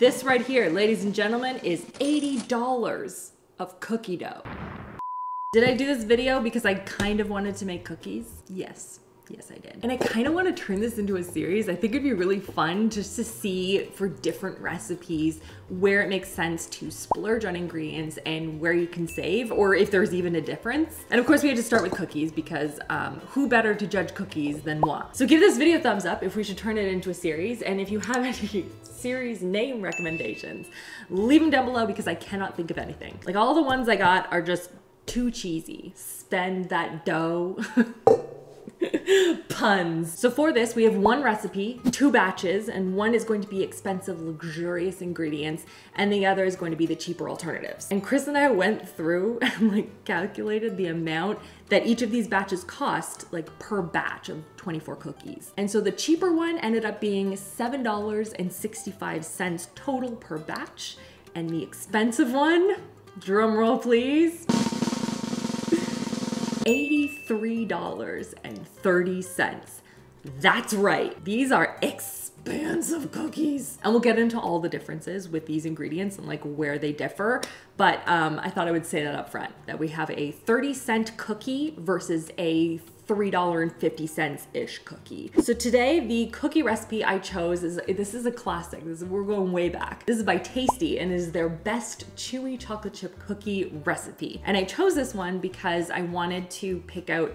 This right here, ladies and gentlemen, is $80 of cookie dough. Did I do this video because I kind of wanted to make cookies? Yes. Yes, I did. And I kind of want to turn this into a series. I think it'd be really fun just to see for different recipes where it makes sense to splurge on ingredients and where you can save, or if there's even a difference. And of course we had to start with cookies because who better to judge cookies than moi? So give this video a thumbs up if we should turn it into a series. And if you have any series name recommendations, leave them down below because I cannot think of anything. Like all the ones I got are just too cheesy. Spend that dough. Puns. So for this, we have one recipe, two batches, and one is going to be expensive, luxurious ingredients, and the other is going to be the cheaper alternatives. And Chris and I went through and like calculated the amount that each of these batches cost, like per batch of 24 cookies. And so the cheaper one ended up being $7.65 total per batch, and the expensive one, drum roll please, $83.30. That's right. These are expensive cookies. And we'll get into all the differences with these ingredients and like where they differ. But I thought I would say that up front, that we have a 30-cent cookie versus a $3.50-ish cookie. So today, the cookie recipe I chose is, this is a classic. We're going way back. This is by Tasty and is their best chewy chocolate chip cookie recipe. And I chose this one because I wanted to pick out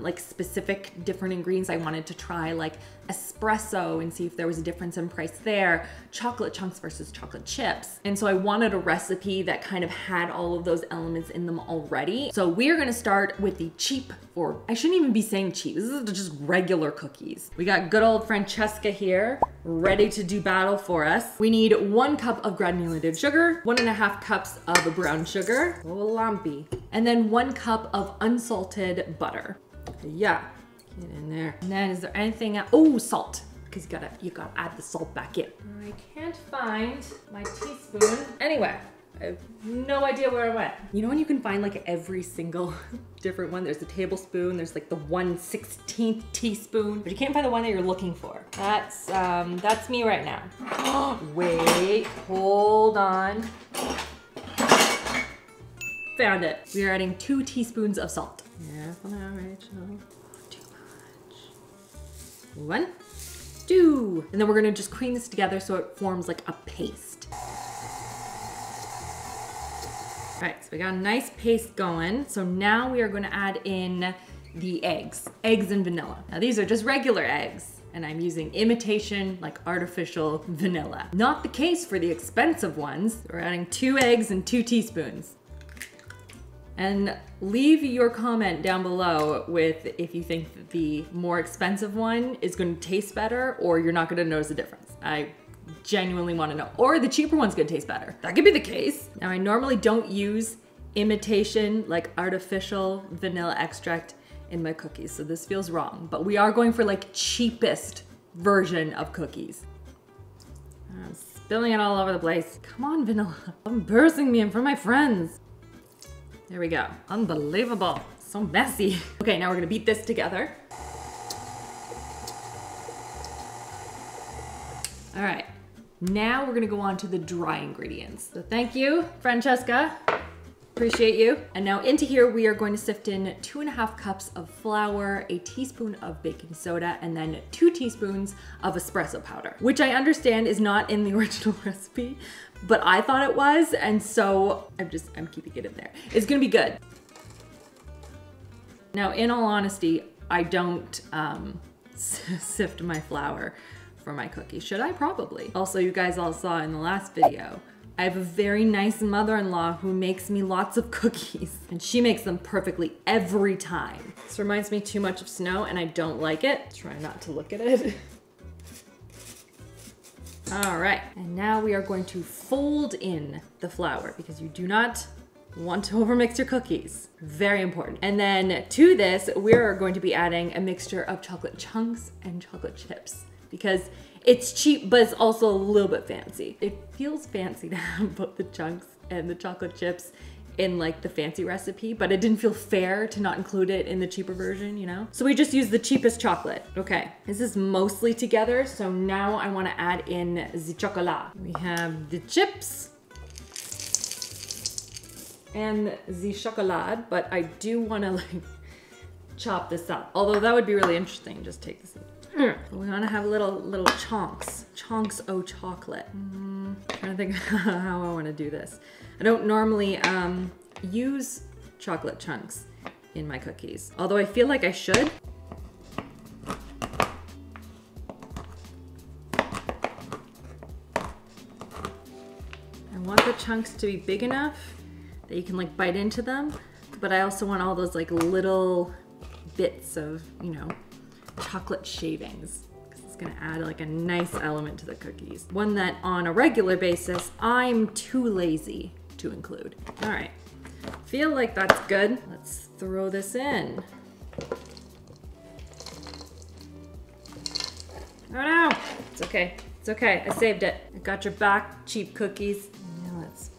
like specific different ingredients. I wanted to try like espresso and see if there was a difference in price there, chocolate chunks versus chocolate chips. And so I wanted a recipe that kind of had all of those elements in them already. So we are gonna start with the cheap, or I shouldn't even be saying cheap, this is just regular cookies. We got good old Francesca here, ready to do battle for us. We need 1 cup of granulated sugar, 1.5 cups of brown sugar, a little lumpy, and then 1 cup of unsalted butter. Yeah, get in there. And then is there anything else? Oh, salt, because you gotta add the salt back in. I can't find my teaspoon. Anyway, I have no idea where I went. You know when you can find like every single different one? There's the tablespoon, there's like the 1/16th teaspoon, but you can't find the one that you're looking for. That's me right now. Wait, hold on. Found it. We are adding 2 teaspoons of salt. Careful now, Rachel. Too much. 1, 2. And then we're gonna just cream this together so it forms like a paste. All right, so we got a nice paste going. So now we are gonna add in the eggs and vanilla. Now these are just regular eggs, and I'm using imitation, like artificial vanilla. Not the case for the expensive ones. We're adding 2 eggs and 2 teaspoons. And leave your comment down below with if you think that the more expensive one is gonna taste better or you're not gonna notice the difference. I genuinely wanna know. Or the cheaper one's gonna taste better. That could be the case. Now I normally don't use imitation, like artificial vanilla extract in my cookies, so this feels wrong, but we are going for like cheapest version of cookies. I'm spilling it all over the place. Come on, vanilla. I'm embarrassing me in front of my friends. There we go. Unbelievable. So messy. Okay, now we're gonna beat this together. All right, now we're gonna go on to the dry ingredients. So thank you, Francesca. Appreciate you. And now into here, we are going to sift in 2.5 cups of flour, 1 teaspoon of baking soda, and then 2 teaspoons of espresso powder, which I understand is not in the original recipe, but I thought it was, and so I'm keeping it in there. It's gonna be good. Now, in all honesty, I don't sift my flour for my cookies. Should I? Probably. Also, you guys all saw in the last video, I have a very nice mother-in-law who makes me lots of cookies, and she makes them perfectly every time. This reminds me too much of snow and I don't like it. Try not to look at it. All right, and now we are going to fold in the flour because you do not want to overmix your cookies. Very important. And then to this, we're going to be adding a mixture of chocolate chunks and chocolate chips because it's cheap, but it's also a little bit fancy. It feels fancy to have both the chunks and the chocolate chips in like the fancy recipe, but it didn't feel fair to not include it in the cheaper version, you know? So we just used the cheapest chocolate. Okay, this is mostly together, so now I wanna add in the chocolate. We have the chips and the chocolate, but I do wanna like chop this up. Although that would be really interesting, just take this. We wanna have little chunks. Chunks of chocolate. Trying to think how I wanna do this. I don't normally use chocolate chunks in my cookies, although I feel like I should. I want the chunks to be big enough that you can like bite into them, but I also want all those like little bits of, you know, chocolate shavings. It's gonna add like a nice element to the cookies. One that on a regular basis, I'm too lazy to include. All right, feel like that's good. Let's throw this in. Oh no, it's okay. It's okay, I saved it. I got your back, cheap cookies. Now let's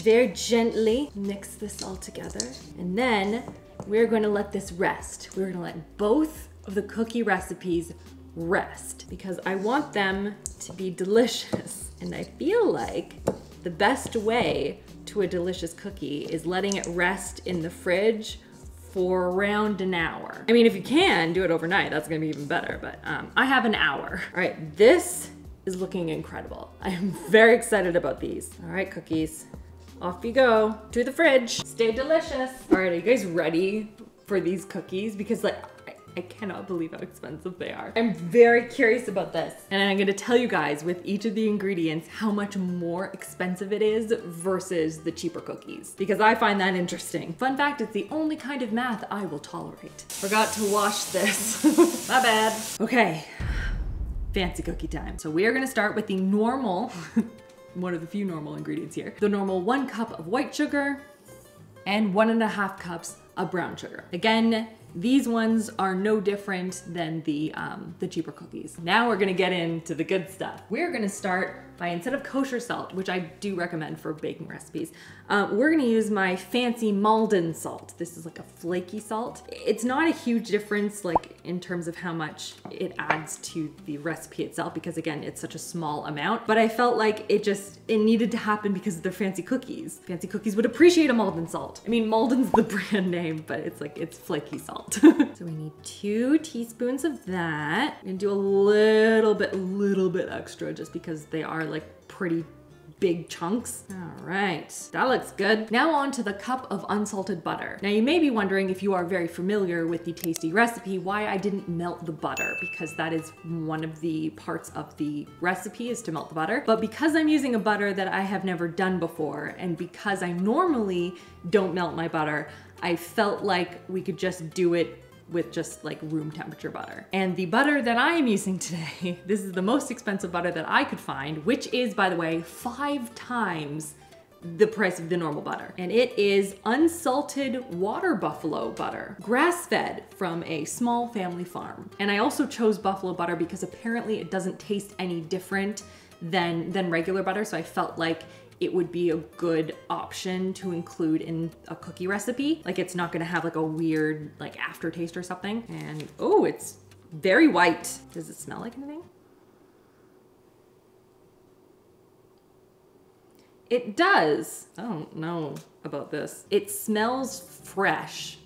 very gently mix this all together. And then we're gonna let this rest. We're gonna let both of the cookie recipes rest because I want them to be delicious. And I feel like the best way to a delicious cookie is letting it rest in the fridge for around an hour. I mean, if you can do it overnight, that's gonna be even better, but I have an hour. All right, this is looking incredible. I am very excited about these. All right, cookies, off you go to the fridge. Stay delicious. All right, are you guys ready for these cookies? Because like, I cannot believe how expensive they are. I'm very curious about this. And I'm gonna tell you guys with each of the ingredients how much more expensive it is versus the cheaper cookies, because I find that interesting. Fun fact, it's the only kind of math I will tolerate. Forgot to wash this, my bad. Okay, fancy cookie time. So we are gonna start with the normal, one of the few normal ingredients here, the normal 1 cup of white sugar and 1.5 cups of brown sugar. Again, these ones are no different than the cheaper cookies. Now we're gonna get into the good stuff. We're gonna start by, instead of kosher salt, which I do recommend for baking recipes, we're gonna use my fancy Maldon salt. This is like a flaky salt. It's not a huge difference like in terms of how much it adds to the recipe itself, because again, it's such a small amount, but I felt like it needed to happen because they're fancy cookies. Fancy cookies would appreciate a Maldon salt. I mean, Maldon's the brand name, but it's like, it's flaky salt. So we need 2 teaspoons of that. I'm gonna do a little bit extra just because they are like pretty big chunks. All right, that looks good. Now on to the cup of unsalted butter. Now you may be wondering, if you are very familiar with the Tasty recipe, why I didn't melt the butter, because that is one of the parts of the recipe is to melt the butter. But because I'm using a butter that I have never done before, and because I normally don't melt my butter, I felt like we could just do it with just like room temperature butter. And the butter that I am using today, this is the most expensive butter that I could find, which is, by the way, 5 times the price of the normal butter. And it is unsalted water buffalo butter, grass-fed from a small family farm. And I also chose buffalo butter because apparently it doesn't taste any different than regular butter, so I felt like it would be a good option to include in a cookie recipe. Like, it's not gonna have like a weird like aftertaste or something. And oh, it's very white. Does it smell like anything? It does. I don't know about this. It smells fresh.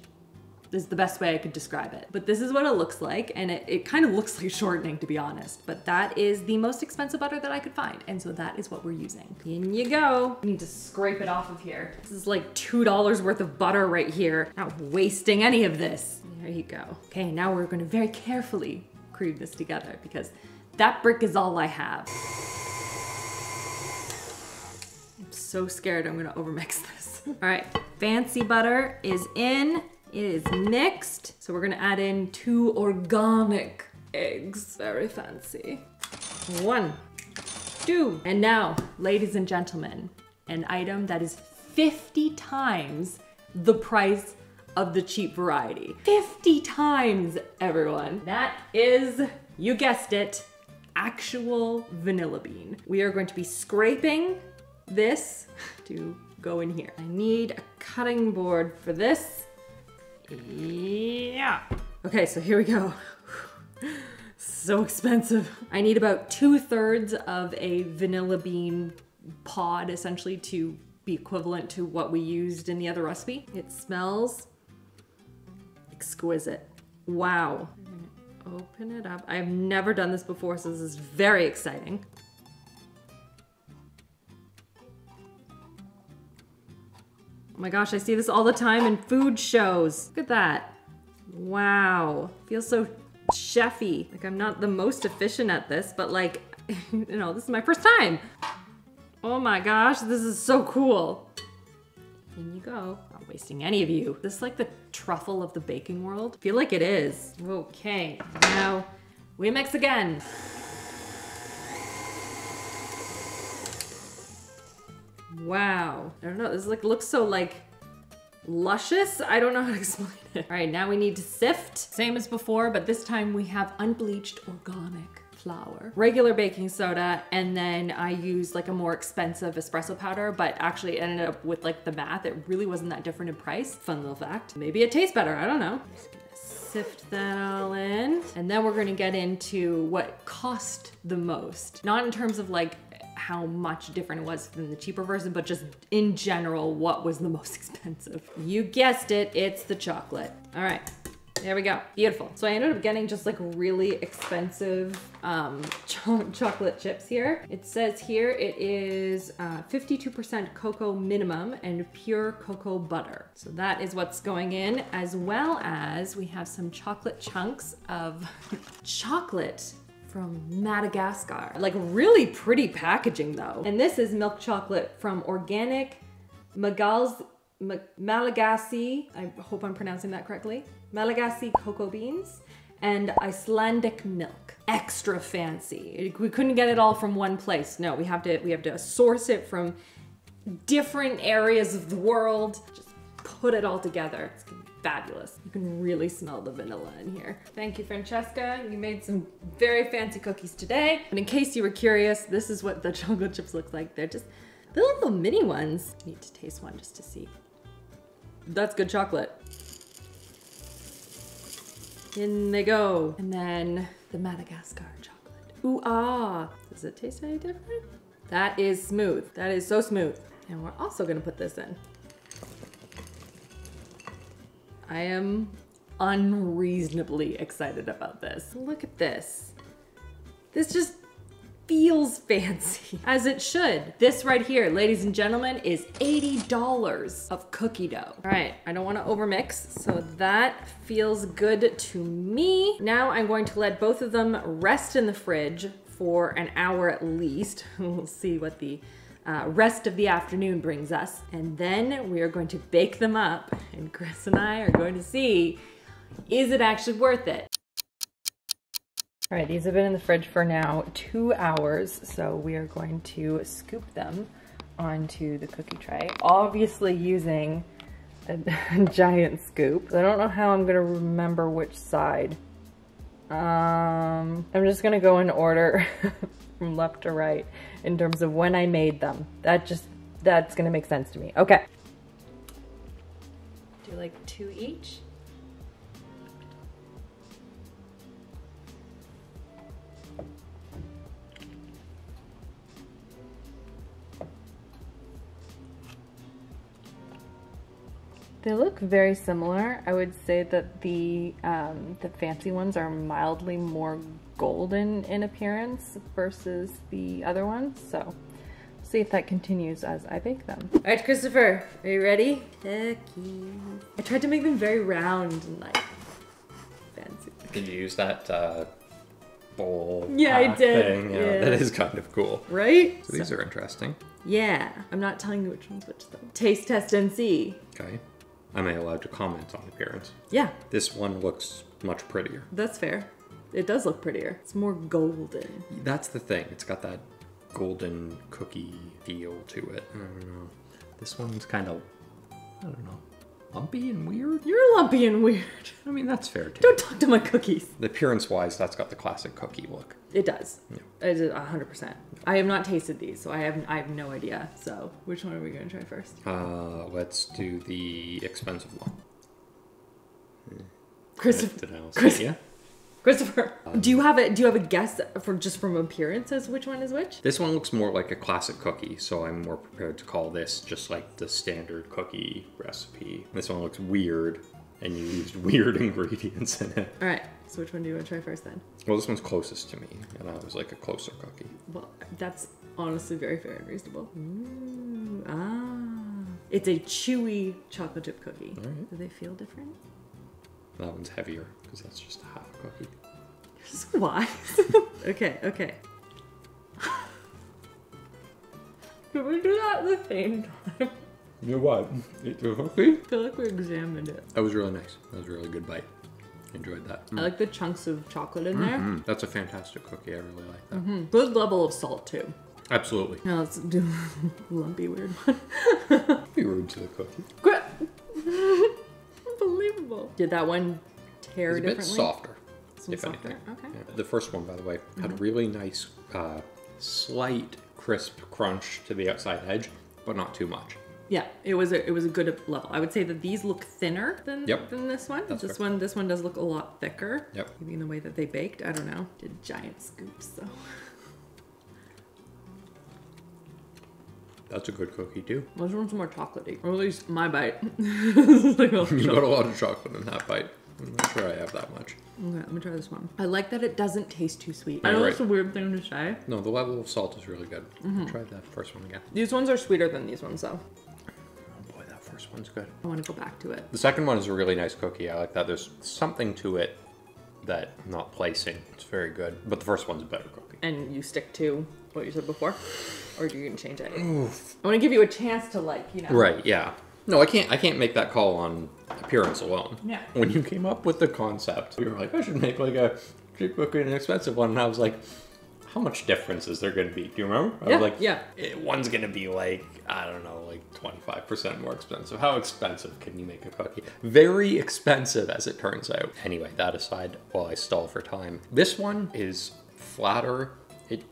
This is the best way I could describe it. But this is what it looks like, and it kind of looks like shortening, to be honest, but that is the most expensive butter that I could find, and so that is what we're using. In you go. We need to scrape it off of here. This is like $2 worth of butter right here. Not wasting any of this. There you go. Okay, now we're gonna very carefully cream this together because that brick is all I have. I'm so scared I'm gonna overmix this. All right, fancy butter is in. It is mixed, so we're gonna add in 2 organic eggs. Very fancy. 1, 2. And now, ladies and gentlemen, an item that is 50 times the price of the cheap variety. 50 times, everyone. That is, you guessed it, actual vanilla bean. We are going to be scraping this to go in here. I need a cutting board for this. Yeah. Okay, so here we go. So expensive. I need about 2/3 of a vanilla bean pod, essentially, to be equivalent to what we used in the other recipe. It smells exquisite. Wow. I'm gonna open it up. I've never done this before, so this is very exciting. Oh my gosh, I see this all the time in food shows. Look at that. Wow. Feels so chefy. Like, I'm not the most efficient at this, but like, you know, this is my first time. Oh my gosh, this is so cool. In you go. Not wasting any of you. This is like the truffle of the baking world. I feel like it is. Okay, now we mix again. Wow. I don't know, this like looks so like luscious. I don't know how to explain it. All right, now we need to sift. Same as before, but this time we have unbleached organic flour, regular baking soda, and then I used like a more expensive espresso powder, but actually ended up with like the math. It really wasn't that different in price. Fun little fact. Maybe it tastes better, I don't know. I'm just gonna sift that all in. And then we're gonna get into what cost the most. Not in terms of like how much different it was than the cheaper version, but just in general, what was the most expensive. You guessed it, it's the chocolate. All right. There we go, beautiful. So I ended up getting just like really expensive chocolate chips here. It says here it is 52% cocoa minimum and pure cocoa butter. So that is what's going in, as well as we have some chocolate chunks of chocolate from Madagascar. Like really pretty packaging though. And this is milk chocolate from organic Malagasy, I hope I'm pronouncing that correctly, Malagasy cocoa beans and Icelandic milk. Extra fancy. We couldn't get it all from one place. No, we have to source it from different areas of the world. Just put it all together. It's gonna be fabulous. You can really smell the vanilla in here. Thank you, Francesca. You made some very fancy cookies today. And in case you were curious, this is what the chocolate chips look like. They're just little mini ones. I need to taste one just to see. That's good chocolate. In they go. And then the Madagascar chocolate. Ooh, ah. Does it taste any different? That is smooth. That is so smooth. And we're also gonna put this in. I am unreasonably excited about this. Look at this. This just feels fancy, as it should. This right here, ladies and gentlemen, is $80 of cookie dough. All right, I don't want to overmix, so that feels good to me. Now I'm going to let both of them rest in the fridge for an hour at least. We'll see what the rest of the afternoon brings us. And then we are going to bake them up, and Chris and I are going to see, is it actually worth it? All right, these have been in the fridge for now 2 hours, so we are going to scoop them onto the cookie tray, obviously using a giant scoop. I don't know how I'm gonna remember which side. I'm just gonna go in order from left to right in terms of when I made them. That's gonna make sense to me. Okay. Do like 2 each? They look very similar. I would say that the fancy ones are mildly more golden in appearance versus the other ones. So we'll see if that continues as I bake them. All right, Christopher, are you ready? Cookies. I tried to make them very round and like fancy. Did you use that bowl? Yeah, I did. Thing? Yeah. That is kind of cool, right? So these are interesting. Yeah, I'm not telling you which one's which though. Taste test and see. Okay. Am I allowed to comment on appearance? Yeah. This one looks much prettier. That's fair. It does look prettier. It's more golden. That's the thing. It's got that golden cookie feel to it. I don't know. This one's kind of, I don't know, lumpy and weird? You're lumpy and weird. I mean, that's fair too. Don't talk to my cookies. Appearance-wise, that's got the classic cookie look. It does. Yeah. It is 100%. Yeah. I have not tasted these, so I have no idea. So, which one are we going to try first? Let's do the expensive one. Christopher, do you have a guess from appearance as which one is which? This one looks more like a classic cookie, so I'm more prepared to call this just like the standard cookie recipe. This one looks weird, and you used weird ingredients in it. All right, so which one do you want to try first then? Well, this one's closest to me, and I was like a closer cookie. Well, that's honestly very fair and reasonable. Ooh, it's a chewy chocolate chip cookie. All right. Do they feel different? That one's heavier, because that's just a half a cookie. You're so wise. Okay. Did we do that at the same time? You know what? Eat the cookie? I feel like we examined it. That was really nice. That was a really good bite. Enjoyed that. I like the chunks of chocolate in there. That's a fantastic cookie. I really like that. Good level of salt, too. Absolutely. Now let's do a lumpy weird one. Don't be rude to the cookie. Did that one tear differently? It's a bit softer, if anything. Okay. Yeah. The first one, by the way, had a really nice, slight crisp crunch to the outside edge, but not too much. Yeah, it was a good level. I would say that these look thinner than this one. This one does look a lot thicker. Yep. Maybe in the way that they baked. I don't know. Did giant scoops though. That's a good cookie too. This one's more chocolatey, or at least my bite. You got a lot of chocolate in that bite. I'm not sure I have that much. Okay, let me try this one. I like that it doesn't taste too sweet. I know it's a weird thing to say. No, the level of salt is really good. Try that first one again. These ones are sweeter than these ones though. Oh boy, that first one's good. I want to go back to it. The second one is a really nice cookie. I like that. There's something to it that I'm not placing. It's very good, but the first one's a better cookie. And you stick to what you said before? Or do you even change it? Oof. I want to give you a chance to you know. Right, yeah. No, I can't make that call on appearance alone. Yeah. When you came up with the concept, you were like, I should make like a cheap cookie and an expensive one. And I was like, how much difference is there going to be? Do you remember? I was like, one's going to be like, I don't know, like 25% more expensive. How expensive can you make a cookie? Very expensive, as it turns out. Anyway, that aside, while I stall for time, this one is flatter. It...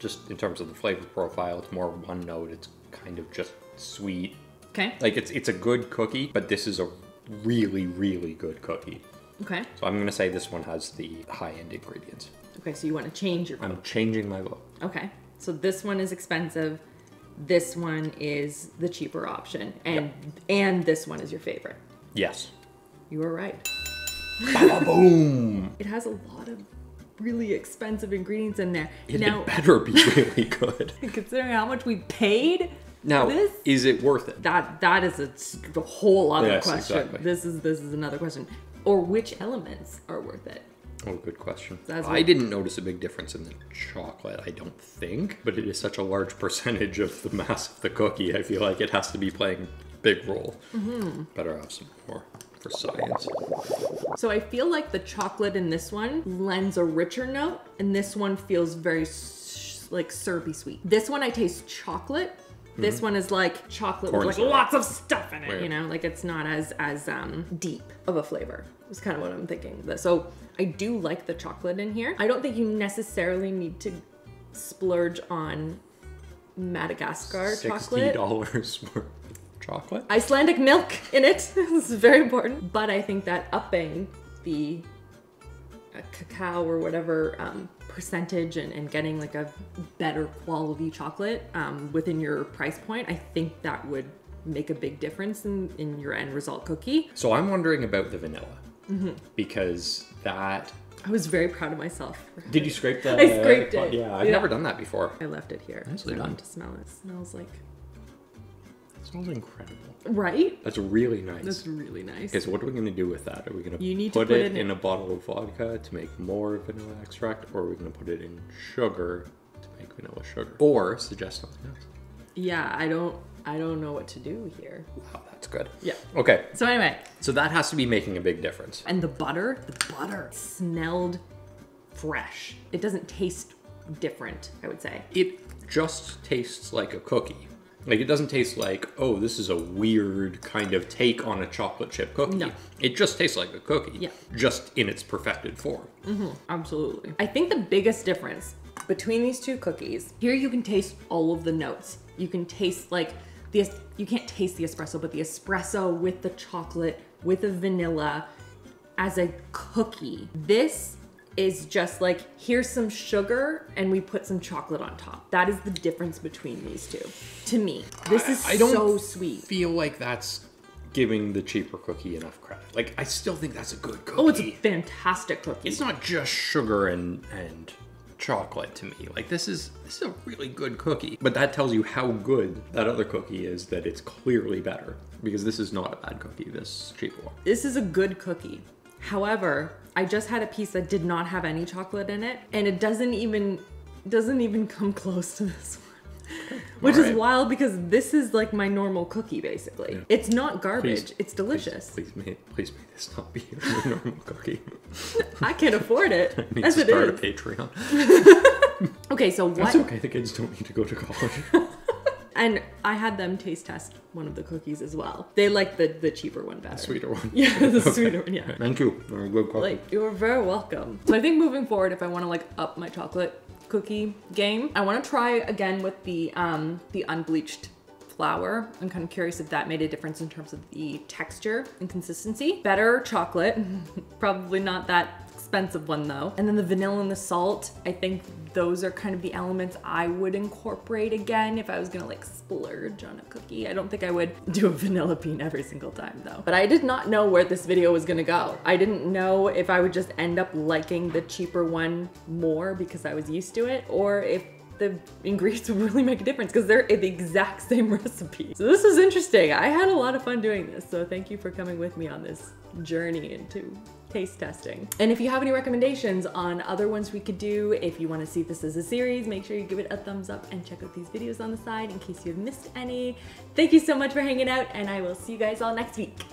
Just in terms of the flavor profile, it's more one note. It's kind of just sweet. Okay. Like it's a good cookie, but this is a really, really good cookie. Okay. So I'm gonna say this one has the high-end ingredients. Okay, so you want to change your vote. I'm changing my vote. Okay. So this one is expensive. This one is the cheaper option, and this one is your favorite. Yes. You were right. Ba-ba-boom. It has a lot of really expensive ingredients in there. It better be really good. Considering how much we paid for this, is it worth it? That is a whole other question. Exactly. This is another question. Or which elements are worth it? Oh, good question. I didn't notice a big difference in the chocolate, I don't think, but it is such a large percentage of the mass of the cookie. I feel like it has to be playing a big role. Better have some more. For science. So I feel like the chocolate in this one lends a richer note, and this one feels very like syrupy sweet. This one I taste chocolate. This one is like chocolate with like lots of stuff in it. You know, like it's not as deep of a flavor. It's kind of what I'm thinking. So I do like the chocolate in here. I don't think you necessarily need to splurge on Madagascar chocolate. $60 worth. Chocolate. Icelandic milk in it. This is very important. But I think that upping the cacao or whatever percentage and getting like a better quality chocolate within your price point, I think that would make a big difference in your end result cookie. So I'm wondering about the vanilla because that... I was very proud of myself. Did you scrape that? I scraped it. Yeah, I've never done that before. I left it here. Nicely done. To smell it. It smells like... Smells incredible. Right? That's really nice. That's really nice. Okay, so what are we going to do with that? Are we going to put it in a bottle of vodka to make more vanilla extract, or are we going to put it in sugar to make vanilla sugar? Or suggest something else? Yeah, I don't know what to do here. Wow, that's good. Yeah. Okay. So anyway. So that has to be making a big difference. And the butter smelled fresh. It doesn't taste different, I would say. It just tastes like a cookie. Like, it doesn't taste like, oh, this is a weird kind of take on a chocolate chip cookie. No. It just tastes like a cookie, yeah, just in its perfected form. Mm-hmm. Absolutely. I think the biggest difference between these two cookies, here you can taste all of the notes. You can taste like, you can't taste the espresso, but the espresso with the chocolate, with the vanilla, as a cookie. This is just like, here's some sugar and we put some chocolate on top. That is the difference between these two. To me, this is so sweet. I don't feel like that's giving the cheaper cookie enough credit. Like, I still think that's a good cookie. Oh, it's a fantastic cookie. It's not just sugar and chocolate to me. Like, this is a really good cookie. But that tells you how good that other cookie is, that it's clearly better, because this is not a bad cookie, this cheap one. This is a good cookie. However, I just had a piece that did not have any chocolate in it, and it doesn't even come close to this one, which is wild because this is like my normal cookie, basically. Yeah. It's not garbage. Please, it's delicious. Please may this not be a normal cookie. I can't afford it. I need as to it start is. A Patreon. Okay, so what? That's okay. The kids don't need to go to college. And I had them taste test one of the cookies as well. They liked the cheaper one better. The sweeter one. Yeah, the sweeter one, yeah. Thank you. You're a good coffee. Like, you're very welcome. So I think moving forward, if I want to like up my chocolate cookie game, I want to try again with the unbleached flour. I'm kind of curious if that made a difference in terms of the texture and consistency. Better chocolate, probably not that expensive one though. And then the vanilla and the salt, I think those are kind of the elements I would incorporate again if I was gonna like splurge on a cookie. I don't think I would do a vanilla bean every single time though. But I did not know where this video was gonna go. I didn't know if I would just end up liking the cheaper one more because I was used to it, or if the ingredients would really make a difference because they're the exact same recipe. So this is interesting. I had a lot of fun doing this. So thank you for coming with me on this journey into taste testing. And if you have any recommendations on other ones we could do, if you want to see this as a series, make sure you give it a thumbs up and check out these videos on the side in case you've missed any. Thank you so much for hanging out, and I will see you guys all next week.